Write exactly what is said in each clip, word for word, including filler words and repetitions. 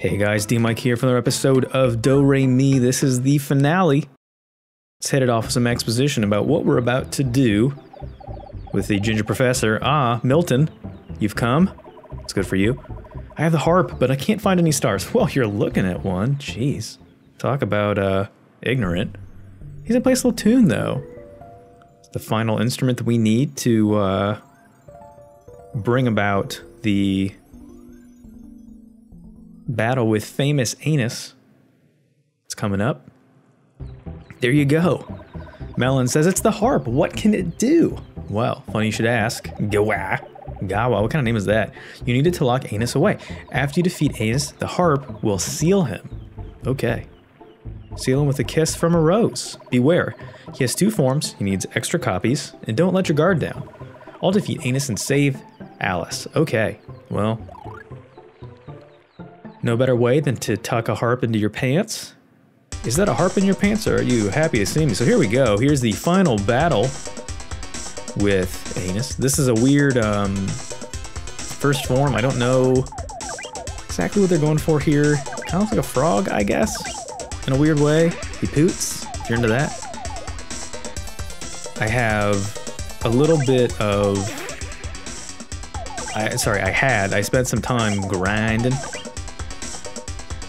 Hey guys, DMic here for another episode of Do-Re-Mi. This is the finale. Let's head it off with some exposition about what we're about to do with the ginger professor. Ah, Milton, you've come. It's good for you. I have the harp, but I can't find any stars. Well, you're looking at one. Jeez. Talk about, uh, ignorant. He doesn't play this little tune, though. It's the final instrument that we need to, uh, bring about the battle with famous anus. It's coming up. There you go. Melon says it's the harp. What can it do? Well, funny you should ask. Gawa. Gawa, what kind of name is that? You need it to lock anus away. After you defeat anus, the harp will seal him. Okay. Seal him with a kiss from a rose. Beware. He has two forms. He needs extra copies. And don't let your guard down. I'll defeat anus and save Alice. Okay. Well, no better way than to tuck a harp into your pants. Is that a harp in your pants, or are you happy to see me? So here we go. Here's the final battle with anus. This is a weird um, first form. I don't know exactly what they're going for here. Kind of like a frog, I guess, in a weird way. He poots, if you're into that. I have a little bit of... I, sorry, I had. I spent some time grinding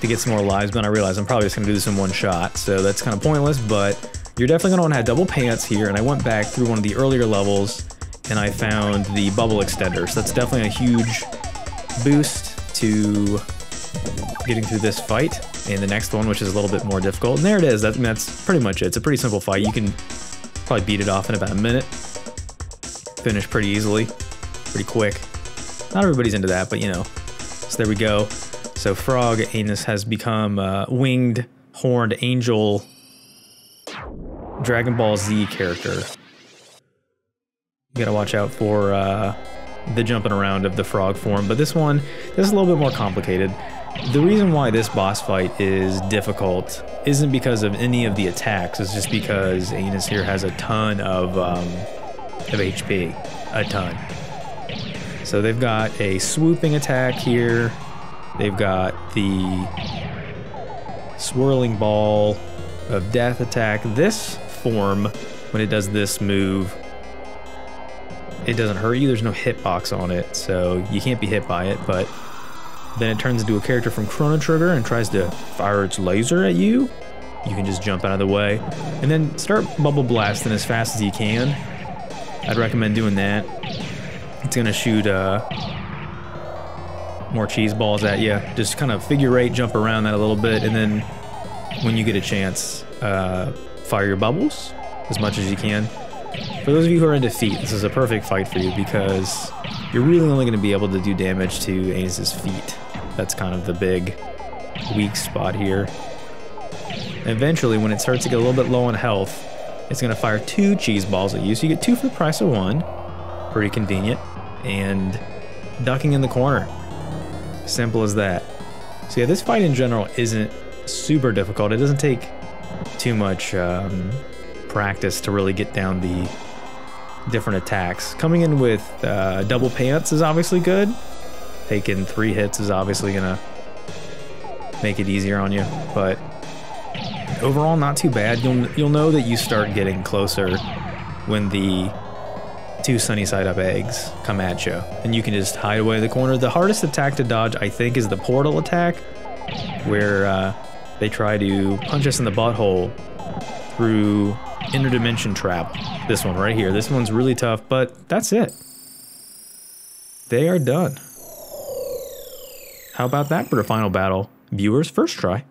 to get some more lives, but I realize I'm probably just gonna do this in one shot, so that's kind of pointless. But you're definitely gonna want to have double pants here, and I went back through one of the earlier levels and I found the bubble extender, so that's definitely a huge boost to getting through this fight and the next one, which is a little bit more difficult. And there it is. That, I mean, that's pretty much it. It's a pretty simple fight. You can probably beat it off in about a minute, finish pretty easily, pretty quick. Not everybody's into that, but you know. So there we go. So frog anus has become a winged, horned angel, Dragon Ball Z character. You gotta watch out for uh, the jumping around of the frog form. But this one, this is a little bit more complicated. The reason why this boss fight is difficult isn't because of any of the attacks. It's just because anus here has a ton of, um, of H P, a ton. So they've got a swooping attack here. They've got the swirling ball of death attack. This form, when it does this move, it doesn't hurt you. There's no hitbox on it, so you can't be hit by it, but then it turns into a character from Chrono Trigger and tries to fire its laser at you. You can just jump out of the way and then start bubble blasting as fast as you can. I'd recommend doing that. It's gonna shoot uh, more cheese balls at you. Just kind of figure eight, jump around that a little bit, and then when you get a chance, uh, fire your bubbles as much as you can. For those of you who are in defeat, this is a perfect fight for you because you're really only going to be able to do damage to Anus's feet. That's kind of the big weak spot here. Eventually, when it starts to get a little bit low on health, it's going to fire two cheese balls at you, so you get two for the price of one. Pretty convenient. And ducking in the corner. Simple as that. So yeah, this fight in general isn't super difficult. It doesn't take too much um, practice to really get down the different attacks. Coming in with uh, double pants is obviously good. Taking three hits is obviously gonna make it easier on you, but overall not too bad. You'll, you'll know that you start getting closer when the two sunny side up eggs come at you, and you can just hide away in the corner. The hardest attack to dodge, I think, is the portal attack, where uh, they try to punch us in the butthole through interdimension travel. This one right here. This one's really tough, but that's it. They are done. How about that for a final battle? Viewers, first try.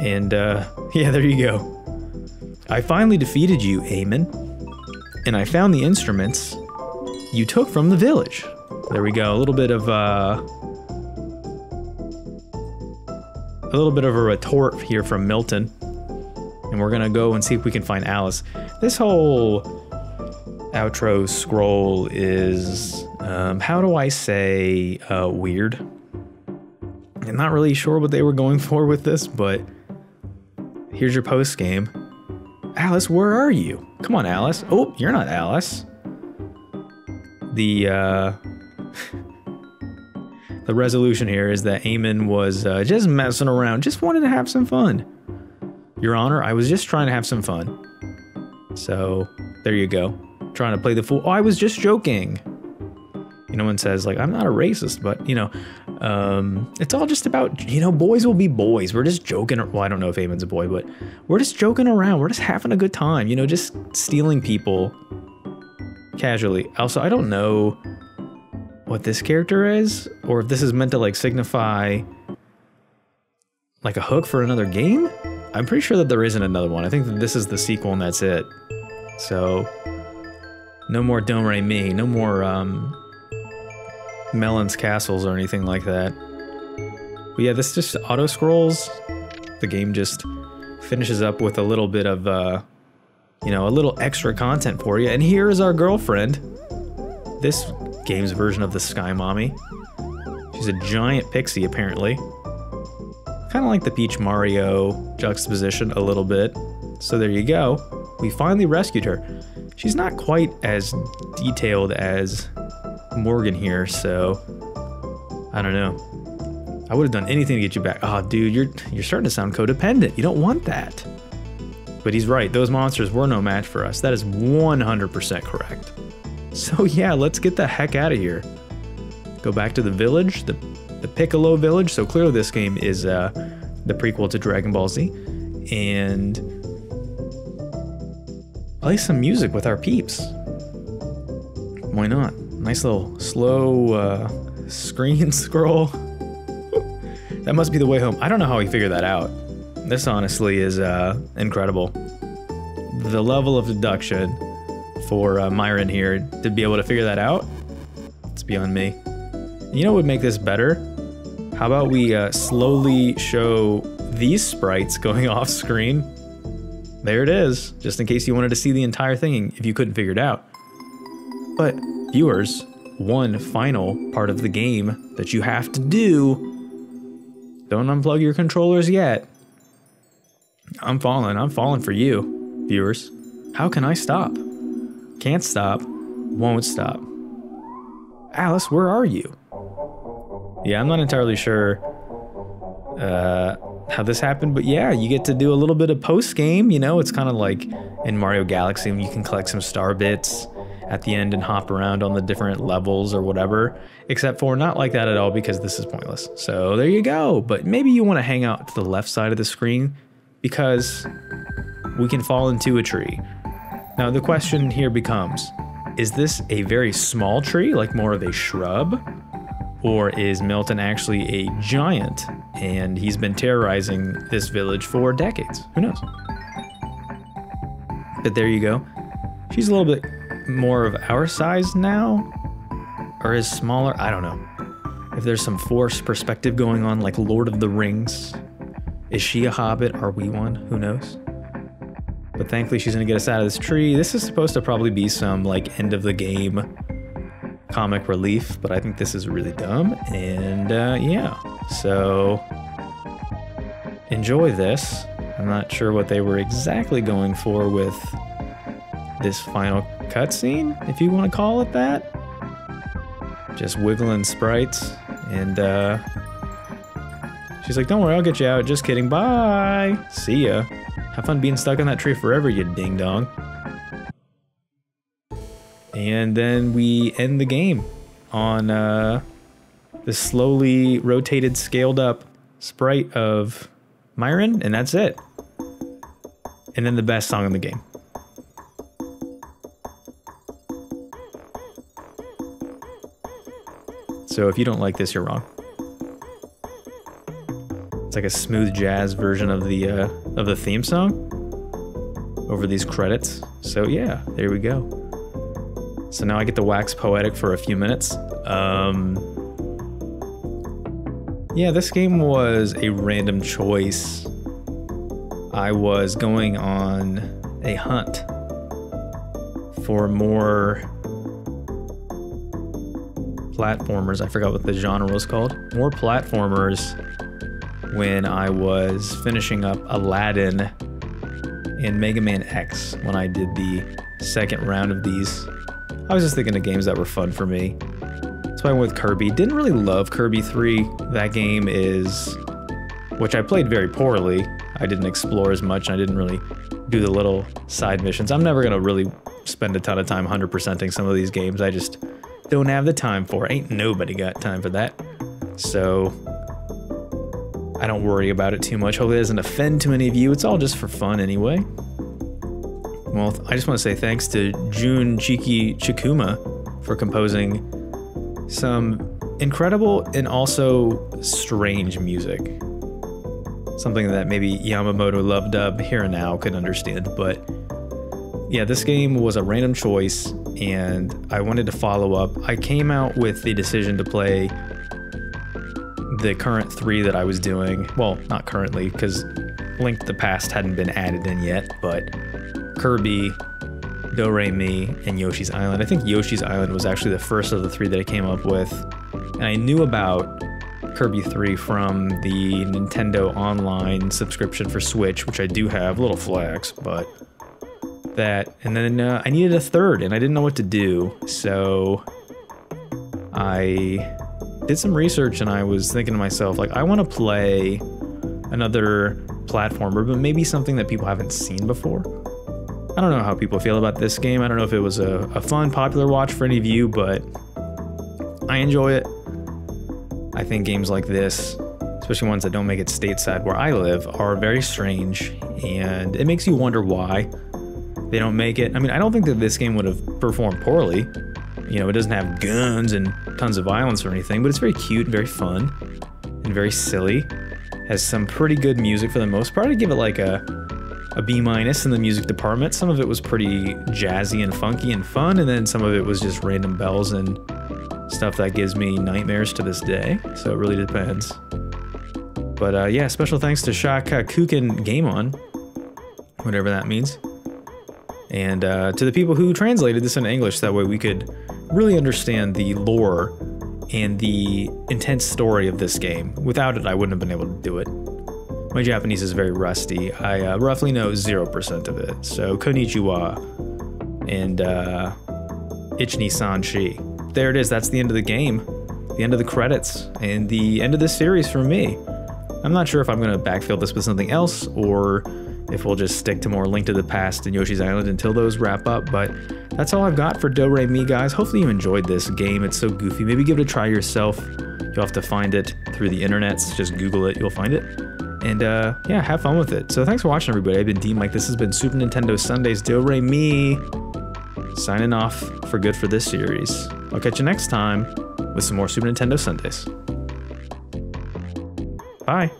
And uh, yeah, there you go. I finally defeated you, Aemon. And I found the instruments you took from the village. There we go, a little bit of uh, a little bit of a retort here from Milton. And we're gonna go and see if we can find Alice. This whole outro scroll is, um, how do I say, uh, weird. I'm not really sure what they were going for with this, but here's your post game. Alice, where are you? Come on, Alice. Oh, you're not Alice. The, uh... the resolution here is that Eamon was uh, just messing around, just wanted to have some fun. Your Honor, I was just trying to have some fun. So, there you go. Trying to play the fool. Oh, I was just joking. You know, one says, like, I'm not a racist, but, you know, um, it's all just about, you know, boys will be boys. We're just joking. Well, I don't know if Eamon's a boy, but we're just joking around. We're just having a good time, you know, just stealing people casually. Also, I don't know what this character is, or if this is meant to, like, signify, like, a hook for another game. I'm pretty sure that there isn't another one. I think that this is the sequel and that's it. So, no more Do-Re-Mi, no more um, Melon's Castles or anything like that. But yeah, this just auto-scrolls. The game just finishes up with a little bit of, uh, you know, a little extra content for you. And here is our girlfriend. This game's version of the Sky Mommy. She's a giant pixie, apparently. Kind of like the Peach Mario juxtaposition a little bit. So there you go. We finally rescued her. She's not quite as detailed as Morgan here, so I don't know. I would have done anything to get you back. Oh, dude, you're you're starting to sound codependent. You don't want that. But he's right. Those monsters were no match for us. That is one hundred percent correct. So yeah, let's get the heck out of here. Go back to the village. The The Piccolo Village, so clearly this game is uh, the prequel to Dragon Ball Z, and play some music with our peeps. Why not? Nice little slow uh, screen scroll. That must be the way home. I don't know how he figured that out. This honestly is uh, incredible. The level of deduction for uh, Myron here to be able to figure that out, it's beyond me. You know what would make this better? How about we uh, slowly show these sprites going off screen? There it is, just in case you wanted to see the entire thing if you couldn't figure it out. But viewers, one final part of the game that you have to do. Don't unplug your controllers yet. I'm falling, I'm falling for you, viewers. How can I stop? Can't stop, won't stop. Alice, where are you? Yeah, I'm not entirely sure uh, how this happened, but yeah, you get to do a little bit of post-game, you know? It's kind of like in Mario Galaxy when you can collect some star bits at the end and hop around on the different levels or whatever, except for not like that at all because this is pointless. So there you go, but maybe you want to hang out to the left side of the screen because we can fall into a tree. Now the question here becomes, is this a very small tree, like more of a shrub? Or is Milton actually a giant and he's been terrorizing this village for decades? Who knows? But there you go. She's a little bit more of our size now, or is smaller, I don't know. If there's some force perspective going on like Lord of the Rings, is she a hobbit? Are we one? Who knows? But thankfully she's gonna get us out of this tree. This is supposed to probably be some like end of the game comic relief, but I think this is really dumb, and uh, yeah, so enjoy this. I'm not sure what they were exactly going for with this final cutscene, if you want to call it that. Just wiggling sprites, and uh, she's like, don't worry, I'll get you out, just kidding, bye, see ya, have fun being stuck in that tree forever, you ding-dong. And then we end the game on uh, this slowly rotated, scaled up sprite of Myron, and that's it. And then the best song in the game. So if you don't like this, you're wrong. It's like a smooth jazz version of the uh, of the theme song over these credits. So yeah, there we go. So now I get to wax poetic for a few minutes. Um, yeah, this game was a random choice. I was going on a hunt for more platformers. I forgot what the genre was called. More platformers when I was finishing up Aladdin and Mega Man X when I did the second round of these. I was just thinking of games that were fun for me. It's So I went with Kirby. Didn't really love Kirby three. That game is, which I played very poorly. I didn't explore as much and I didn't really do the little side missions. I'm never going to really spend a ton of time one hundred percenting some of these games. I just don't have the time for it. Ain't nobody got time for that. So I don't worry about it too much. Hopefully it doesn't offend too many of you. It's all just for fun anyway. Well, I just want to say thanks to Junjiki Chikuma for composing some incredible and also strange music. Something that maybe Yamamoto Love Dub here and now could understand, but yeah, this game was a random choice and I wanted to follow up. I came out with the decision to play the current three that I was doing. Well, not currently, because Link to the Past hadn't been added in yet, but Kirby, Do-Re-Mi, and Yoshi's Island. I think Yoshi's Island was actually the first of the three that I came up with, and I knew about Kirby three from the Nintendo Online subscription for Switch, which I do have, a little flex, but that, and then uh, I needed a third, and I didn't know what to do, so I did some research, and I was thinking to myself, like, I want to play another platformer, but maybe something that people haven't seen before. I don't know how people feel about this game. I don't know if it was a, a fun, popular watch for any of you, but I enjoy it. I think games like this, especially ones that don't make it stateside where I live, are very strange, and it makes you wonder why they don't make it. I mean, I don't think that this game would have performed poorly. You know, it doesn't have guns and tons of violence or anything, but it's very cute, very fun, and very silly. Has some pretty good music for the most part. I'd give it like a a B minus in the music department. Some of it was pretty jazzy and funky and fun, and then some of it was just random bells and stuff that gives me nightmares to this day, so it really depends. But uh, yeah, special thanks to Shaka Kuken Game On, whatever that means, and uh, to the people who translated this into English, that way we could really understand the lore and the intense story of this game. Without it, I wouldn't have been able to do it. My Japanese is very rusty. I uh, roughly know zero percent of it. So, konnichiwa and uh, ichinisanshi. There it is. That's the end of the game, the end of the credits, and the end of this series for me. I'm not sure if I'm going to backfill this with something else or if we'll just stick to more Link to the Past and Yoshi's Island until those wrap up, but that's all I've got for Do-Re-Mi, guys. Hopefully you enjoyed this game. It's so goofy. Maybe give it a try yourself. You'll have to find it through the internet. Just Google it. You'll find it. And, uh, yeah, have fun with it. So thanks for watching, everybody. I've been DMic. This has been Super Nintendo Sunday's Do-Re-Mi. Signing off for good for this series. I'll catch you next time with some more Super Nintendo Sundays. Bye.